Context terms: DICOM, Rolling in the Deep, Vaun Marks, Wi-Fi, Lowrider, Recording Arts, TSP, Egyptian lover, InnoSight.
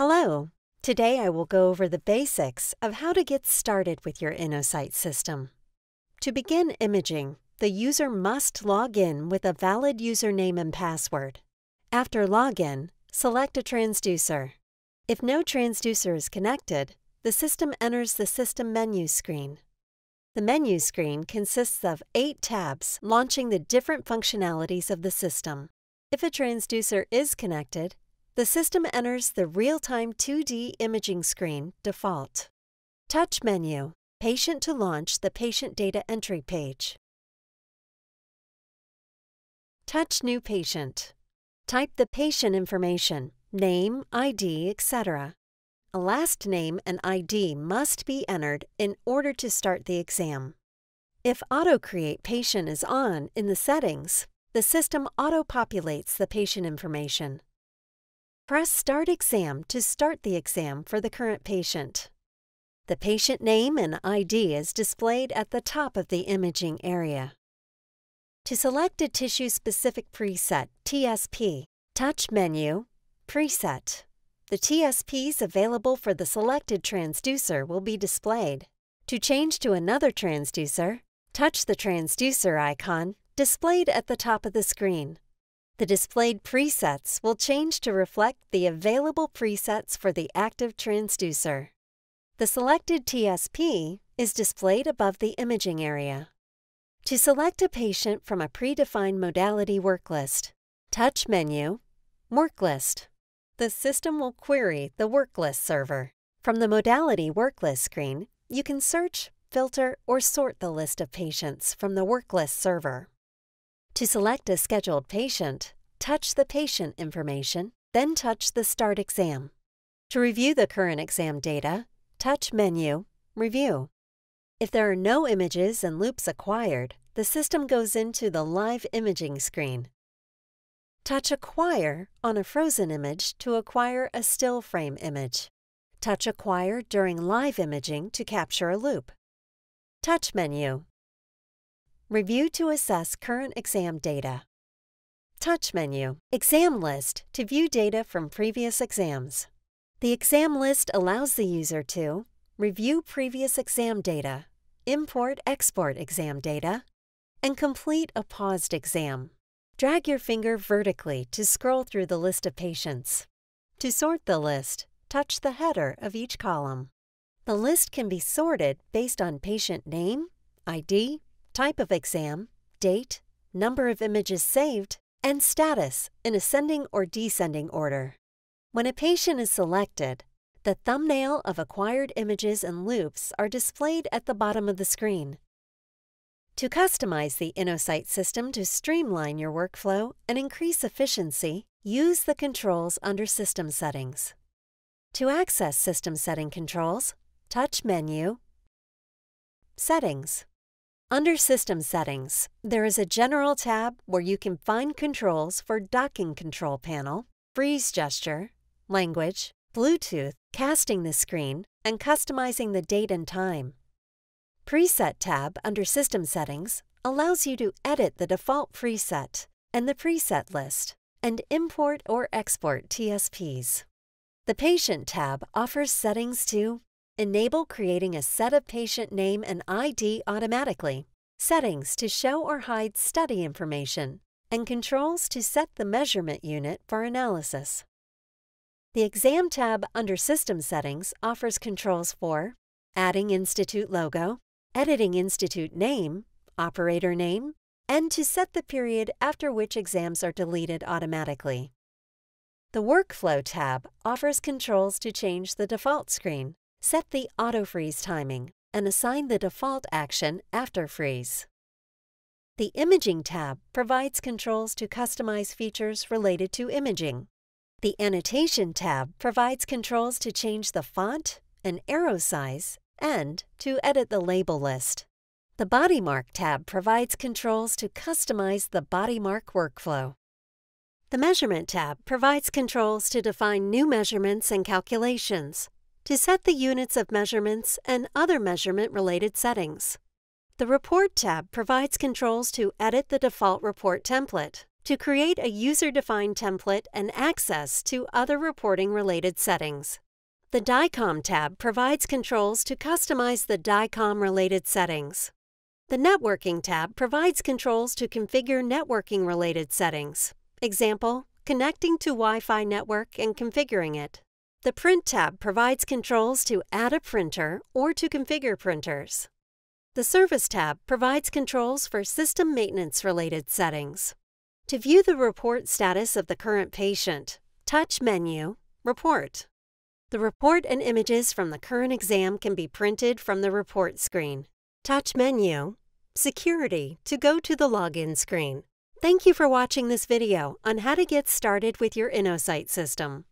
Hello! Today I will go over the basics of how to get started with your InnoSight system. To begin imaging, the user must log in with a valid username and password. After login, select a transducer. If no transducer is connected, the system enters the System menu screen. The menu screen consists of 8 tabs launching the different functionalities of the system. If a transducer is connected, the system enters the real-time 2D imaging screen default. Touch menu, patient to launch the patient data entry page. Touch new patient. Type the patient information, name, ID, etc. A last name and ID must be entered in order to start the exam. If auto-create patient is on in the settings, the system auto-populates the patient information. Press Start Exam to start the exam for the current patient. The patient name and ID is displayed at the top of the imaging area. To select a tissue-specific preset, TSP, touch Menu, Preset. The TSPs available for the selected transducer will be displayed. To change to another transducer, touch the transducer icon displayed at the top of the screen. The displayed presets will change to reflect the available presets for the active transducer. The selected TSP is displayed above the imaging area. To select a patient from a predefined modality worklist, touch Menu, Worklist. The system will query the worklist server. From the modality worklist screen, you can search, filter, or sort the list of patients from the worklist server. To select a scheduled patient, touch the patient information, then touch the Start Exam. To review the current exam data, touch Menu, Review. If there are no images and loops acquired, the system goes into the Live Imaging screen. Touch Acquire on a frozen image to acquire a still frame image. Touch Acquire during live imaging to capture a loop. Touch Menu. Review to assess current exam data. Touch Menu. Exam List to view data from previous exams. The exam list allows the user to review previous exam data, import/export exam data, and complete a paused exam. Drag your finger vertically to scroll through the list of patients. To sort the list, touch the header of each column. The list can be sorted based on patient name, ID, type of exam, date, number of images saved, and status in ascending or descending order. When a patient is selected, the thumbnail of acquired images and loops are displayed at the bottom of the screen. To customize the InnoSight system to streamline your workflow and increase efficiency, use the controls under System Settings. To access System Setting controls, touch Menu, Settings. Under System Settings, there is a General tab where you can find controls for Docking Control Panel, Freeze Gesture, Language, Bluetooth, Casting the Screen, and Customizing the Date and Time. Preset tab under System Settings allows you to edit the default preset and the preset list, and import or export TSPs. The Patient tab offers settings to enable creating a set of patient name and ID automatically, settings to show or hide study information, and controls to set the measurement unit for analysis. The Exam tab under System Settings offers controls for adding institute logo, editing institute name, operator name, and to set the period after which exams are deleted automatically. The Workflow tab offers controls to change the default screen, set the auto-freeze timing, and assign the default action after freeze. The Imaging tab provides controls to customize features related to imaging. The Annotation tab provides controls to change the font and arrow size and to edit the label list. The Body Mark tab provides controls to customize the body mark workflow. The Measurement tab provides controls to define new measurements and calculations, to set the units of measurements and other measurement-related settings. The Report tab provides controls to edit the default report template, to create a user-defined template and access to other reporting-related settings. The DICOM tab provides controls to customize the DICOM-related settings. The Networking tab provides controls to configure networking-related settings. Example, connecting to Wi-Fi network and configuring it. The Print tab provides controls to add a printer or to configure printers. The Service tab provides controls for system maintenance-related settings. To view the report status of the current patient, touch Menu, Report. The report and images from the current exam can be printed from the report screen. Touch Menu, Security to go to the login screen. Thank you for watching this video on how to get started with your InnoSight system.